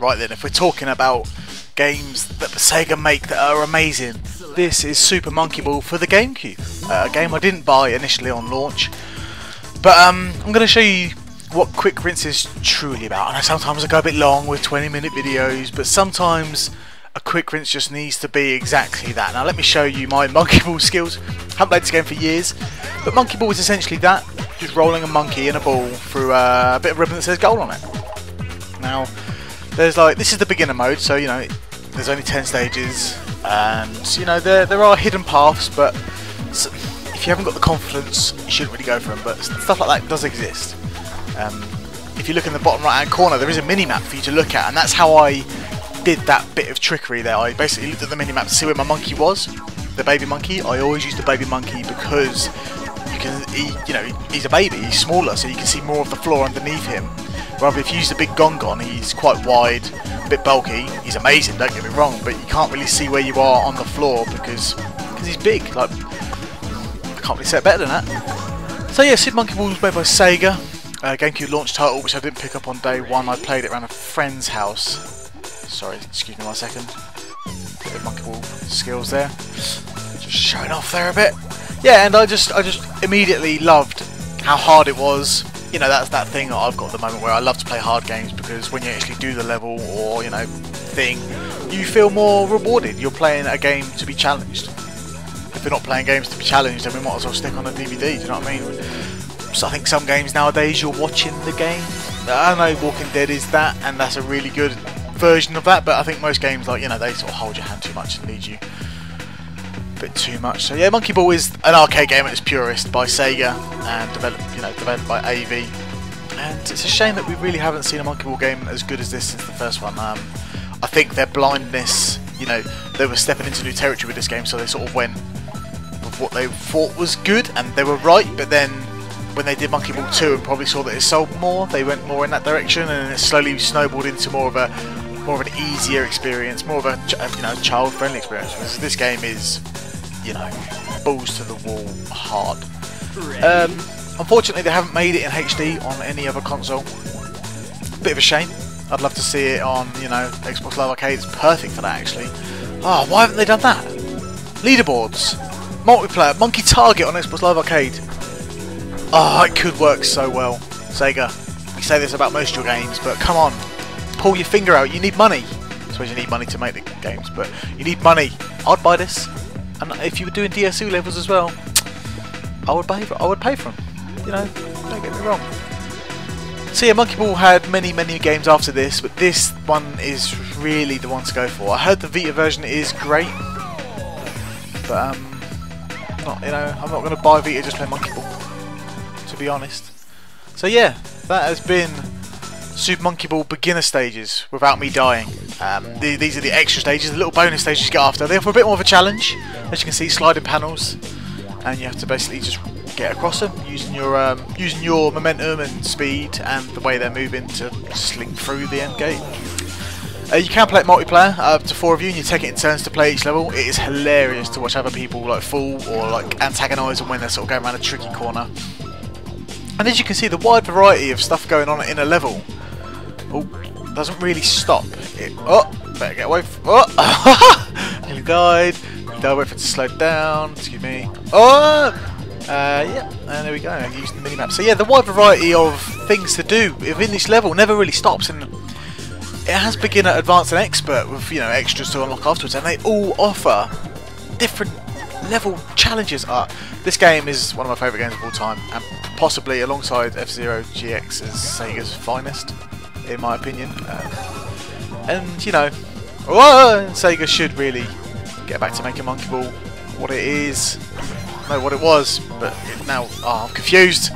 Right then, if we're talking about games that Sega make that are amazing, this is Super Monkey Ball for the GameCube, a game I didn't buy initially on launch, but I'm going to show you what Quick Rinse is truly about. I know sometimes I go a bit long with 20-minute videos, but sometimes a Quick Rinse just needs to be exactly that. Now let me show you my Monkey Ball skills. Haven't played this game for years, but Monkey Ball is essentially that, just rolling a monkey in a ball through a bit of ribbon that says goal on it. Now, there's like, this is the beginner mode, so you know, there's only 10 stages, and you know, there are hidden paths, but if you haven't got the confidence, you shouldn't really go for them, but stuff like that does exist. If you look in the bottom right hand corner, there is a mini-map for you to look at, and that's how I did that bit of trickery there. I basically looked at the mini-map to see where my monkey was, the baby monkey. I always use the baby monkey because you can, he's a baby, he's smaller, so you can see more of the floor underneath him. Rather, if you use the big Gon-Gon, he's quite wide, a bit bulky, he's amazing, don't get me wrong, but you can't really see where you are on the floor because he's big. Like, I can't really say it better than that. So yeah, Super Monkey Ball was made by Sega. GameCube launch title, which I didn't pick up on day one. I played it around a friend's house. Sorry, excuse me one second. Bit of Monkey Ball skills there. Just showing off there a bit. Yeah, and I just immediately loved how hard it was. You know, that's that thing that I've got at the moment where I love to play hard games, because when you actually do the level or, you know, thing, you feel more rewarded. You're playing a game to be challenged. If we're not playing games to be challenged, then we might as well stick on a DVD, do you know what I mean? So I think some games nowadays you're watching the game. I know Walking Dead is that, and that's a really good version of that, but I think most games, like, you know, they sort of hold your hand too much and lead you a bit too much. So yeah, Monkey Ball is an arcade game at its purest by Sega and developed by AV. And it's a shame that we really haven't seen a Monkey Ball game as good as this since the first one. I think their blindness, you know, they were stepping into new territory with this game, so they sort of went with what they thought was good, and they were right, but then when they did Monkey Ball 2 and probably saw that it sold more, they went more in that direction, and it slowly snowballed into more of an easier experience, more of a child-friendly experience. Because this game is, you know, balls to the wall hard. Unfortunately, they haven't made it in HD on any other console. Bit of a shame. I'd love to see it on, you know, Xbox Live Arcade. It's perfect for that, actually. Ah, why haven't they done that? Leaderboards, multiplayer, Monkey Target on Xbox Live Arcade. Oh, it could work so well. Sega, we say this about most of your games, but come on, pull your finger out, you need money. I suppose you need money to make the games, but you need money. I'd buy this, and if you were doing DSU levels as well, I would pay for them, you know, don't get me wrong. So yeah, Monkey Ball had many, many games after this, but this one is really the one to go for. I heard the Vita version is great, but I'm not going to buy Vita just play Monkey Ball, to be honest. So yeah, that has been Super Monkey Ball beginner stages without me dying. These are the extra stages, the little bonus stages you get after. They're for a bit more of a challenge, as you can see, sliding panels, and you have to basically just get across them using your momentum and speed and the way they're moving to slink through the end gate. You can play it multiplayer, up to 4 of you, and you take it in turns to play each level. It is hilarious to watch other people like fall or like antagonise them when they're sort of going around a tricky corner. And as you can see, the wide variety of stuff going on in a level doesn't really stop. Better get away from... Oh! Nearly died. Wait for it to slow down. Excuse me. Yeah, and there we go. I used the minimap. So yeah, the wide variety of things to do within this level never really stops, and it has beginner, advanced, and expert with, you know, extras to unlock afterwards, and they all offer different level challenges. This game is one of my favourite games of all time, and possibly alongside F-Zero GX is Sega's finest, in my opinion. And you know, Sega should really get back to making Monkey Ball what it is, know what it was, but now I'm confused.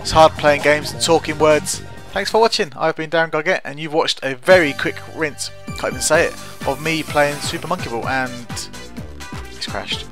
It's hard playing games and talking words. Thanks for watching. I've been Darren Gargett, and you've watched a very quick rinse, can't even say it, of me playing Super Monkey Ball, and it's crashed.